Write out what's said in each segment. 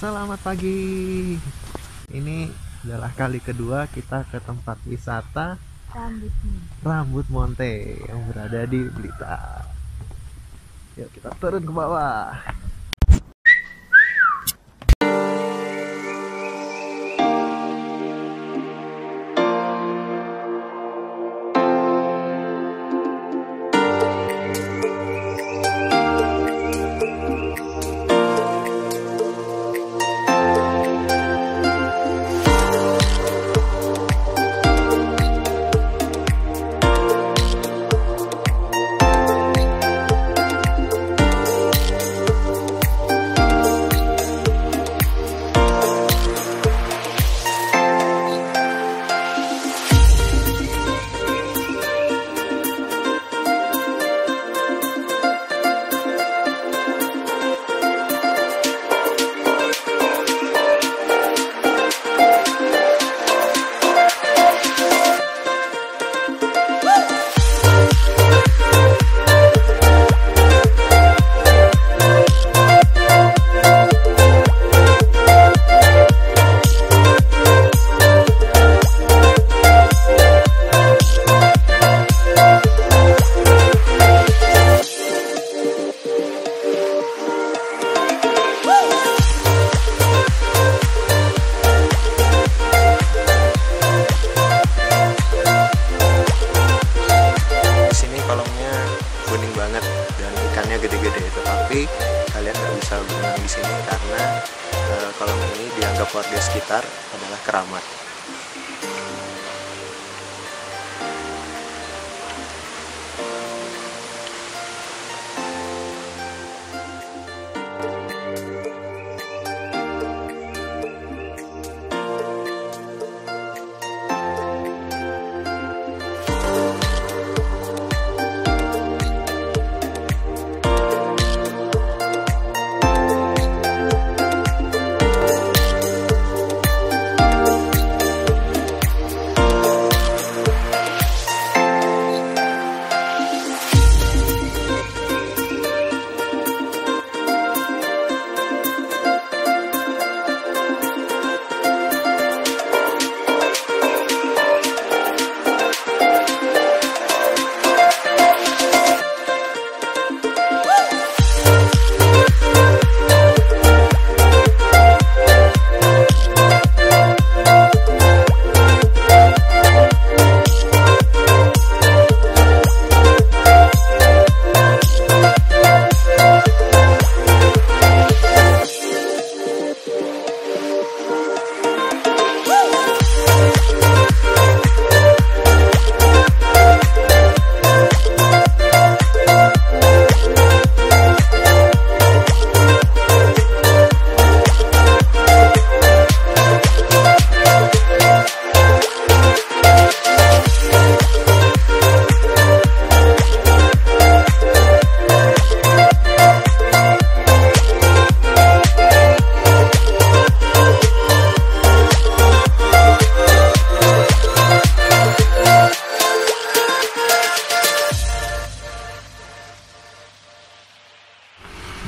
Selamat pagi. Ini adalah kali kedua kita ke tempat wisata Rambut Monte yang berada di Blitar. Yuk kita turun ke bawah. Kalian nggak bisa berenang di sini karena kolam ini dianggap warga sekitar adalah keramat.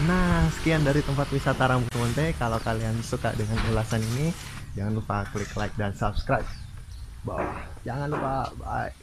Nah, sekian dari tempat wisata Rambut Monte. Kalau kalian suka dengan ulasan ini, jangan lupa klik like dan subscribe bawah. Jangan lupa, bye.